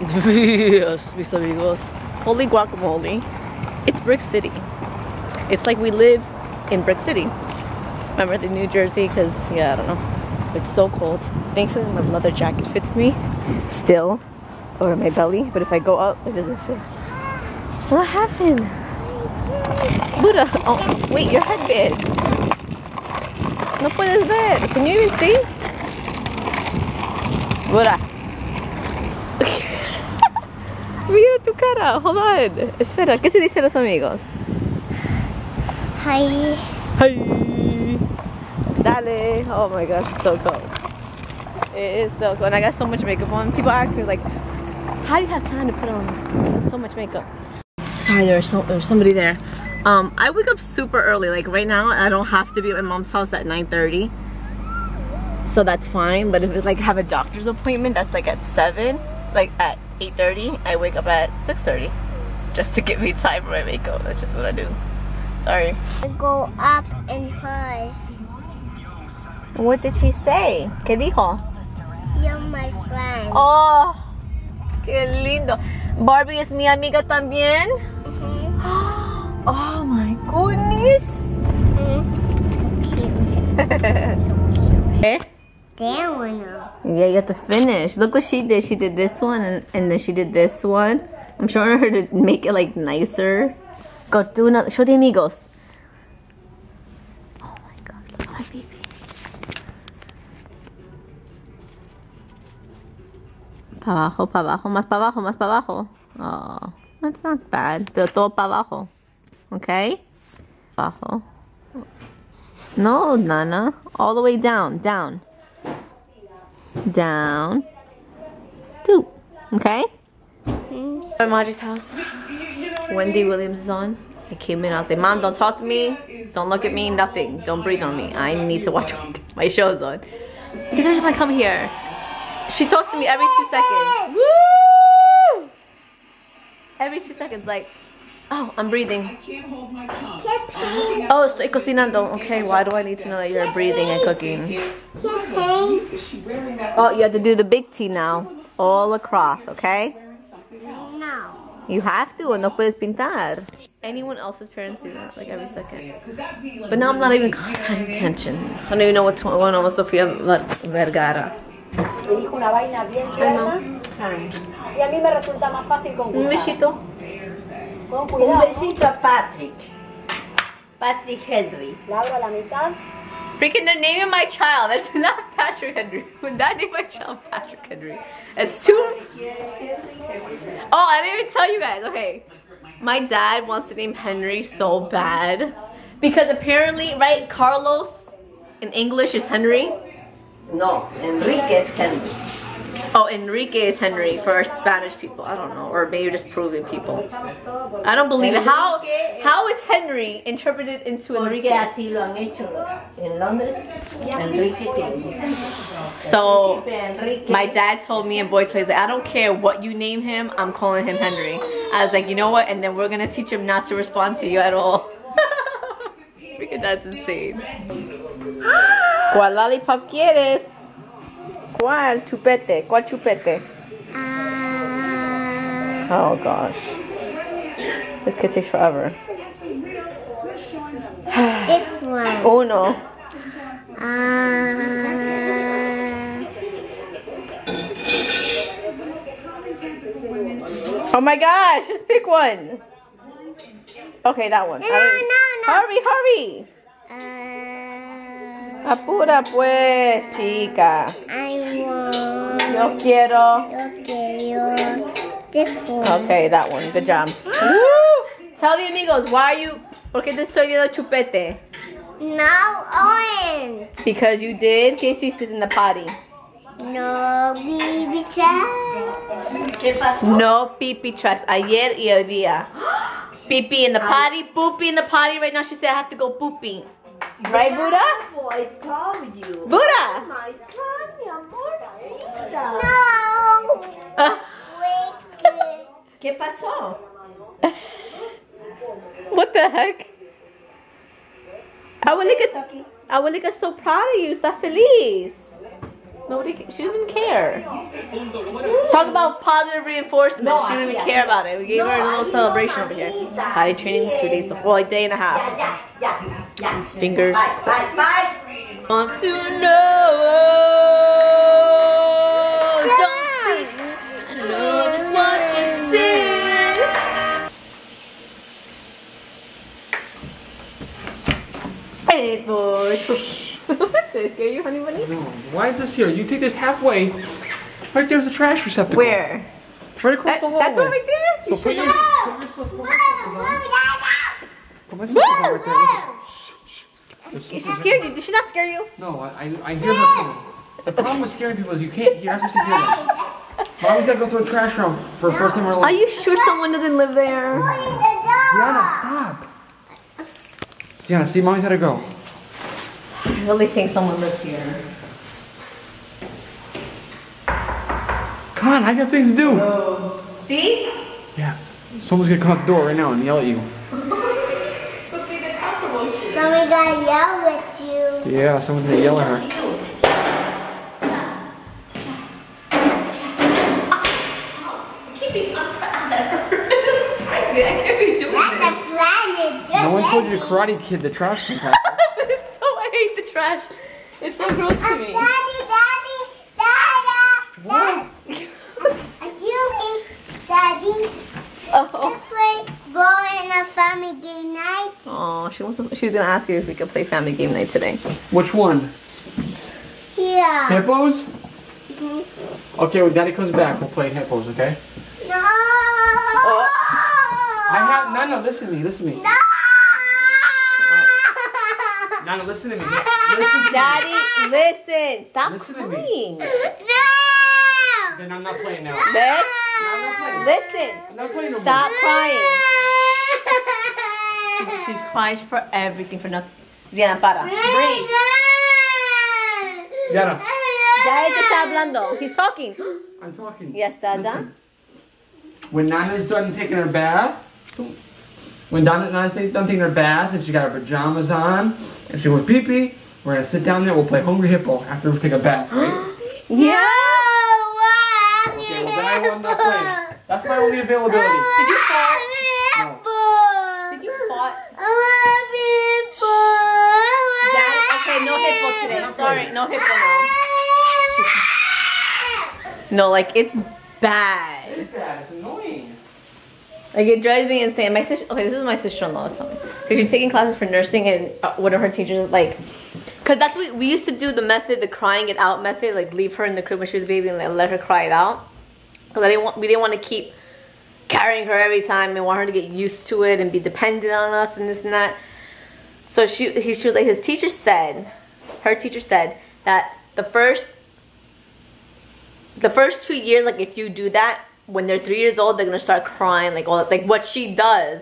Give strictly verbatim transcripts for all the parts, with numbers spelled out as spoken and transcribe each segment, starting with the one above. amigos? Yes, mis amigos. Holy guacamole. It's Brick City. It's like we live in Brick City. Remember the New Jersey? Because, yeah, I don't know. It's so cold. Thankfully, my leather jacket fits me still, or my belly. But if I go up, it doesn't fit. What happened? Buddha. Oh, wait, your headband. No puedes ver. Can you even see? Buddha. Mira tu cara. Hold on. Espera, ¿qué se dicen los amigos? Hi. Hi. Dale. Oh my gosh, it's so cold. It is so cold. And I got so much makeup on. People ask me, like, how do you have time to put on so much makeup? Sorry, there's so, there somebody there. Um, I wake up super early. Like right now, I don't have to be at my mom's house at nine thirty. So that's fine. But if it's like have a doctor's appointment, that's like at seven. Like at eight thirty, I wake up at six thirty. Just to give me time for my makeup. That's just what I do. Sorry. Go up and high. What did she say? ¿Qué dijo? You're my friend. Oh, qué lindo. Barbie es mi amiga también. Mm-hmm. Oh my goodness. Mm-hmm. So cute. So cute. Eh? That one. Yeah, you have to finish. Look what she did. She did this one, and, and then she did this one. I'm showing her to make it like nicer. Go do another. Show the amigos. Oh my god, look at my baby. Pa abajo, pa abajo, más pa abajo, más pa abajo. Oh, that's not bad. Todo pa abajo. Okay? Abajo. No, Nana. All the way down, down. Down. Two. Okay? At Maji's house. Wendy Williams is on. I came in, I was like, Mom, don't talk to me, don't look at me, nothing, don't breathe on me. I need to watch my show's on. Because every time I come here, she talks to me every two seconds. Woo! Every two seconds, like, oh, I'm breathing. Oh, estoy cocinando. Okay, why do I need to know that you're breathing and cooking? Oh, you have to do the big T now, all across, okay? No. You have to, or no puedes pintar. Anyone else's parents do that, like every second. But now I'm not even paying attention. I don't even know what's going on with Sofia Vergara. Un besito. Un besito a Patrick. Patrick Henry. Freaking, they're naming my child. That's not Patrick Henry. Would not name my child Patrick Henry. It's too. Oh, I didn't even tell you guys. Okay. My dad wants to name Henry so bad. Because apparently, right, Carlos in English is Henry? No, Enrique is Henry. Oh, Enrique is Henry for Spanish people. I don't know. Or maybe just Peruvian people. I don't believe it. How, how is Henry interpreted into Enrique? So, my dad told me in Boy Toy, I don't care what you name him, I'm calling him Henry. I was like, you know what? And then we're going to teach him not to respond to you at all. Freaking, that's insane. ¿Cuál lollipop quieres? ¿Cuál chupete? ¿Cuál chupete? Uh, oh gosh. This kid takes forever. This one. Oh no. Uh, oh my gosh, just pick one. Okay, that one. No, no, no. Hurry, hurry. Uh, Apura pues, chica. Yo quiero. Yo quiero. This one. Okay, that one. Good job. Woo! Tell the amigos, why are you... ¿Por qué te estoy dando chupete? No orange. Because you did? Casey sits in the potty. No pipi tracks. ¿Qué pasó? No pipi tracks. Ayer y hoy día. Pipi in the potty. Poopy in the potty. Right now she said I have to go pooping. Right, Buddha? Oh, I told you. Buddha! Oh my God, mi amor. No. ¿Qué pasó? What the heck? Abuelita, Abuelita's so proud of you. Está feliz. Nobody, she doesn't care. Talk about positive reinforcement. No, she didn't even care about it. We gave no, her a little celebration over here. Potty training two days, well, a day and a half. Fingers. Want to know? Don't speak. I know just what you see. Hey, boys. Did I scare you, honey bunny? No. Why is this here? You take this halfway. Right there's a trash receptacle. Where? Right across that, the hallway. That's one right there? You so put your, put yourself, put yourself, put yourself right there. Shh, shh. She scared you. Did she not scare you? No, I, I, I hear her coming. The problem with scaring people is you can't. You're not supposed to hear them. But I always gotta go through a trash room for the first time in our life. Are you sure someone doesn't live there? Sienna, stop. Sienna, see, mommy's gotta go. I really think someone lives here. Come on, I got things to do. Whoa. See? Yeah. Someone's gonna come out the door right now and yell at you. But they get comfortable with you. Someone's gonna yell at you. Yeah, someone's gonna yell at her. I can't be doing this. No one told you to Karate Kid the trash compactor. Trash. It's so gross to me. Daddy, daddy, dada. What? Excuse me, daddy. Oh. Can play ball in a family game night? Oh, she wants to, she's gonna ask you if we could play family game night today. Which one? Yeah. Hippos? Mm-hmm. Okay, when daddy comes back, we'll play hippos, okay? No. Oh. I have no, no. Listen to me. Listen to me. No. Nana, listen to me. Listen to Daddy, me. listen. Stop listen crying. No. Then I'm not playing now. No. No, I'm not playing. Listen. I'm not playing no more. Stop crying. She, she's crying for everything, for nothing. Diana, para. Breathe. Diana. Daddy está hablando. He's talking. I'm talking. Yes, Dada. Listen. When Nana's done taking her bath, when Nana's done taking her bath and she got her pajamas on, if she went pee pee, we're gonna sit down there. We'll play Hungry Hippo after we take a bath, right? Yeah. Okay, well, I will not play. That's my only availability. Did you fart? No. Did you fart? Okay, no hippo today. I'm sorry, no hippo now. No, like it's bad. It is bad. It's annoying. Like it drives me insane. My sister, okay, this is my sister-in-law's son, because she's taking classes for nursing, and one of her teachers like, because that's what we used to do, the method, the crying it out method, like leave her in the crib when she was a baby and like, let her cry it out, because I didn't want, we didn't want to keep carrying her every time and want her to get used to it and be dependent on us and this and that. So she, he, she was like, his teacher said, her teacher said that the first, the first two years, like if you do that, when they're three years old, they're gonna start crying, like all like what she does.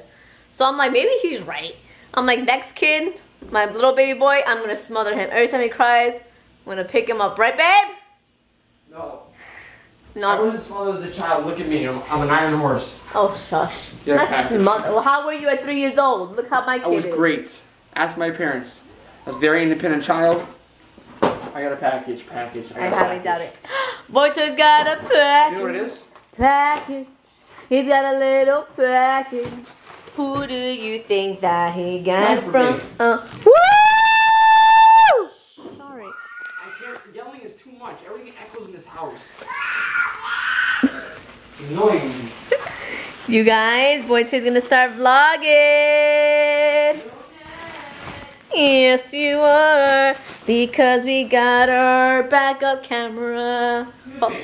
So I'm like, maybe he's right. I'm like, next kid, my little baby boy, I'm gonna smother him every time he cries. I'm gonna pick him up, right, babe? No. No. Everyone smothers a child. Look at me. I'm, I'm an iron horse. Oh shush. Yeah. Well, how were you at three years old? Look how my kid. I was is. great. Ask my parents. I was a very independent child. I got a package. Package. I, I highly doubt it. Boy Toy's got a package. You know what it is? Package, he's got a little package. Who do you think that he got it from? Uh, woo! Sorry. I can't, yelling is too much. Everything echoes in this house. Annoying. You guys, Boy Toy's gonna start vlogging. Yes, you are. Because we got our backup camera. Oh.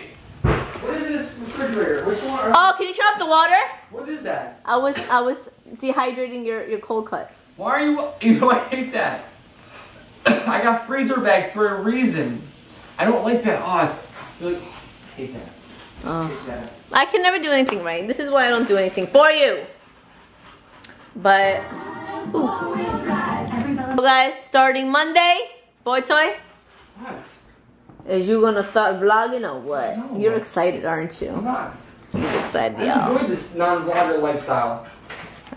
What is this refrigerator? Which one? Oh, can you turn off the water? What is that? I was I was dehydrating your, your cold cut. Why are you, you know I hate that. I got freezer bags for a reason. I don't like that. Oh, you're like, I hate that. I hate that. I can never do anything right. This is why I don't do anything for you. But, ooh. So guys, starting Monday, Boy Toy. What? Is you gonna start vlogging or what? No. You're excited, aren't you? I'm not. You're excited, y'all. I enjoy this non-vlogger lifestyle.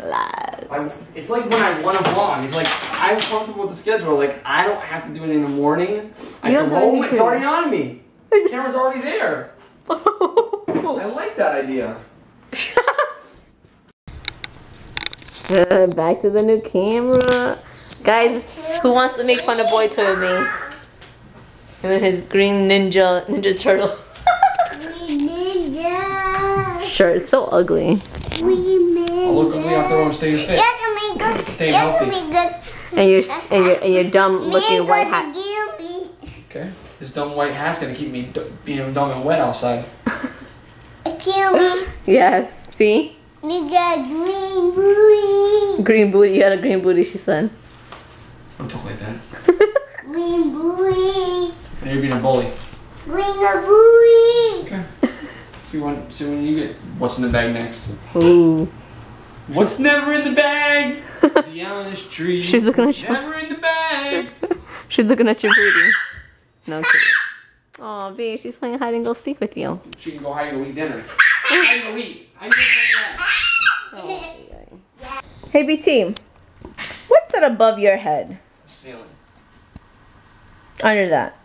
Lies. It's like when I want to vlog. It's like, I'm comfortable with the schedule. Like, I don't have to do it in the morning. You I don't can do roll, it's already on me. The camera's already there. I like that idea. Uh, back to the new camera. Guys, who wants to make fun of Boy Toy with me? Him and his green ninja, ninja turtle. Green ninja. Sure, it's so ugly. Green ninja. I'll look ugly out there when I'm staying fit. Staying healthy. And your, and your, and your dumb looking white hat. Okay. This dumb white hat's gonna keep me d being dumb and wet outside. Kill me. Yes. See? You got green booty. Green booty. You got a green booty, she said. Don't talk like that. Green booty. Now you're being a bully. Green booty. Okay. See when, see when you get what's in the bag next. Ooh. What's never in the bag? The honest tree. She's looking at you. Never in the bag. She's looking at your booty. No kidding. Aw, oh, B, she's playing hide and go seek with you. She can go hide and go eat dinner. Hide and go eat. I can that. Hey, B T. What's that above your head? The ceiling. Under that.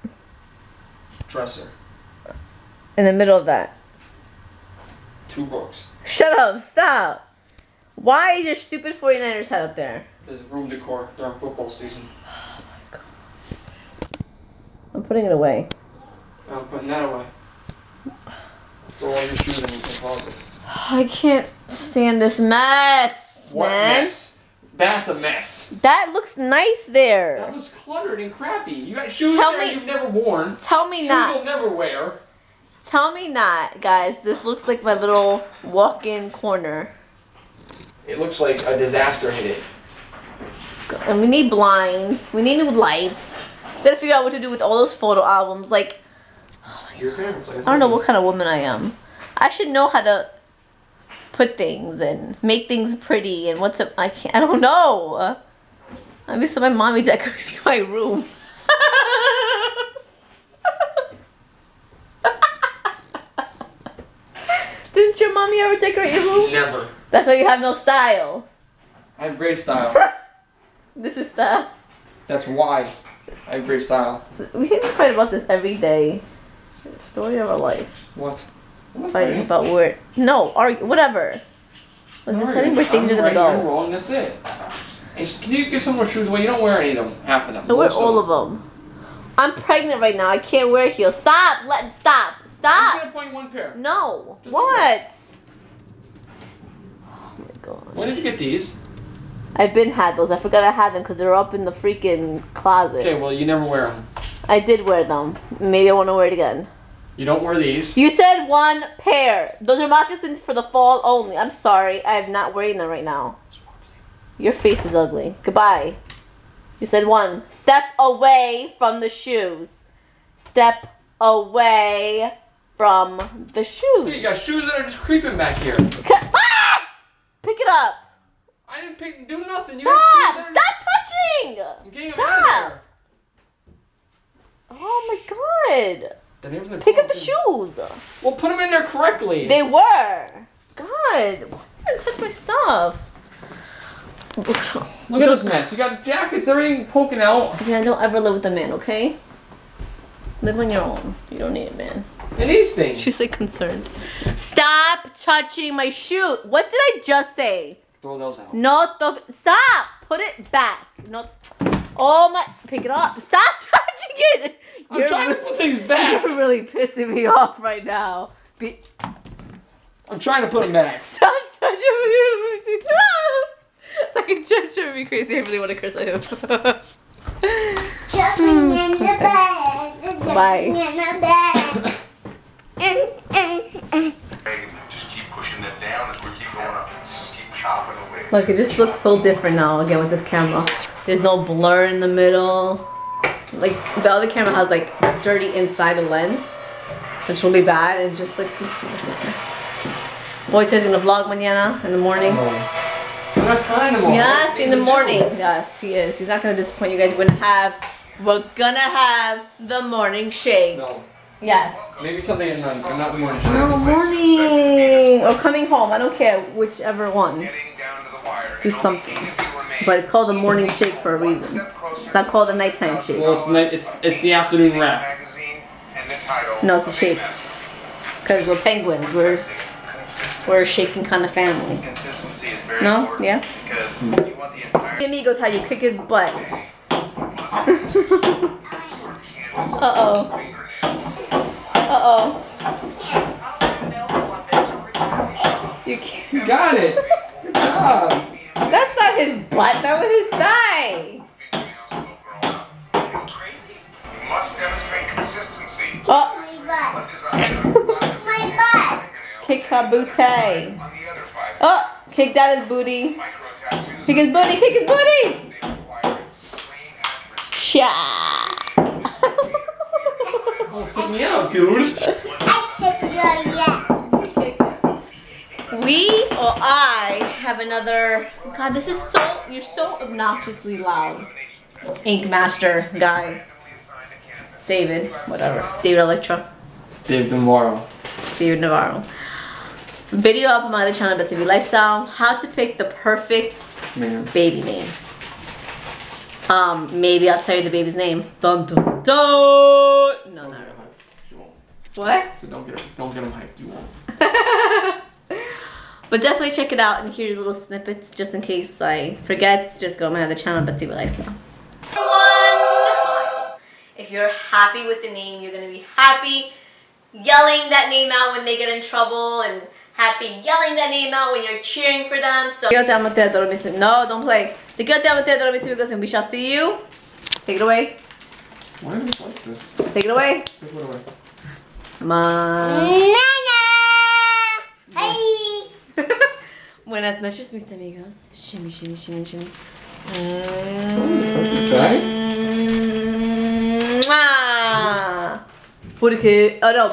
Dresser. In the middle of that. Two books. Shut up. Stop. Why is your stupid forty-niners head up there? There's room decor during football season. Oh, my God. I'm putting it away. I'm putting that away. Throw all your shoes in your closet. I can't stand this mess, what man. Mess? That's a mess. That looks nice there. That looks cluttered and crappy. You got shoes tell there me, you've never worn. Tell me shoes not. Shoes you'll never wear. Tell me not, guys. This looks like my little walk-in corner. It looks like a disaster hit it. And we need blinds. We need new lights. We gotta figure out what to do with all those photo albums. Like. Your parents, I, I don't know what kind of woman I am. I should know how to put things and make things pretty and what's up. I can't. I don't know. I miss my mommy decorating my room. Didn't your mommy ever decorate your room? Never. That's why you have no style. I have great style. This is style. That's why I have great style. We can fight about this every day. Story of our life. What? I'm fighting about where. No, argue. Whatever. Like, deciding where things I'm are gonna right, go. You're wrong. That's it. And can you give some more shoes away? You don't wear any of them. Half of them. I wear all of them. I'm pregnant right now. I can't wear heels. Stop. Let stop. Stop. I'm gonna point one pair. No. Just what? Oh my God. When did you get these? I've been had those. I forgot I had them because they were up in the freaking closet. Okay. Well, you never wear them. I did wear them. Maybe I want to wear it again. You don't wear these. You said one pair. Those are moccasins for the fall only. I'm sorry. I am not wearing them right now. Your face is ugly. Goodbye. You said one. Step away from the shoes. Step away from the shoes. You got shoes that are just creeping back here. Ah! Pick it up. I didn't pick. Do nothing. You stop. Stop touching. I'm getting stop. Them oh my God. Pick up the shoes. Well, put them in there correctly. They were. God, why didn't touch my stuff? Look at this mess. You got jackets, everything poking out. Yeah, don't ever live with a man, okay? Live on your own. You don't need a man. And these things. She's like concerned. Stop touching my shoe. What did I just say? Throw those out. No, stop. Put it back. No. Oh my! Pick it up. Stop touching it. I'm you're trying really, to put things back. You're really pissing me off right now. Be I'm trying to put them back. Stop touching me. Like a judge would be crazy. I really want to curse at him. Jumping in the bed. Jumping in the bed. Just keep pushing them down as we keep going up. Just keep chopping away. Look, it just looks so different now again with this camera. There's no blur in the middle. Like the other camera has like dirty inside the lens. It's really bad and just like oops. Boy Toy's gonna vlog mañana in the morning. Yes, in the morning. Yes, he is. He's not gonna disappoint you guys. We're gonna have we're gonna have the morning shake. No. Yes. Maybe something in the not morning shake. No morning. Or coming home. I don't care whichever one. Do something. But it's called the morning shake for a reason. It's not called the nighttime shake. Well, it's, night, it's, it's the afternoon wrap. No, it's a shake. Because we're penguins. We're we're a shaking kind of family. Consistency is very no? important. Yeah. Because mm. you want the entire Amigos, how you kick his butt. Uh oh. Uh oh. You can't. You got it. Good job. That's not his butt. That was his thigh. You must demonstrate consistency. Oh. My butt. Kick her booty. Oh, kick that his booty. Kick his booty. Kick his booty. Sha. Oh, take me out, dude. I kick you out. We or I have another. God, this is so. You're so obnoxiously loud. Ink master guy. David, whatever. David Electra. David Navarro. David Navarro. Video up on my other channel, But T V Lifestyle. How to pick the perfect Man. baby name. Um, maybe I'll tell you the baby's name. Dun dun dun. No, not really. You won't. What? So don't get him, don't get him hyped. You won't. But definitely check it out, and here's little snippets just in case I forget. Just go on my other channel, But T V Lifestyle. If you're happy with the name, you're gonna be happy yelling that name out when they get in trouble, and happy yelling that name out when you're cheering for them. So no, don't play. And we shall see you. Take it away. Why is it like this? Take it away. Take it away. Mom. Nana. Hi. Buenas noches, mis amigos. Shimmy, shimmy, shimmy, shimmy. Booty kiss. Oh no,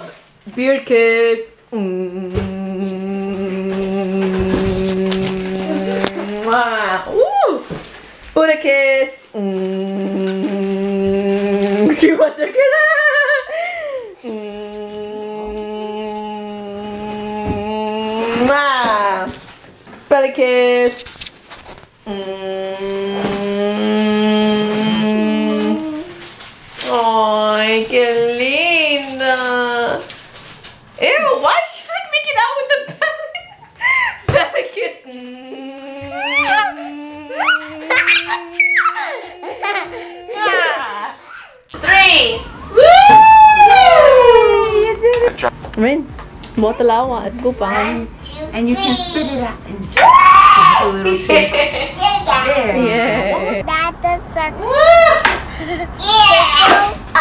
beard kiss. Mm-hmm. Wow. Ooh. Booty kiss. Mm-hmm. You want to kiss? Mm-hmm. Wow. Belly kiss. Mm-hmm. Oh, I can't. Rinse. Bottle the agua, escupa. And you can spit it out and just a little too. There. Yeah. That is such. Yeah.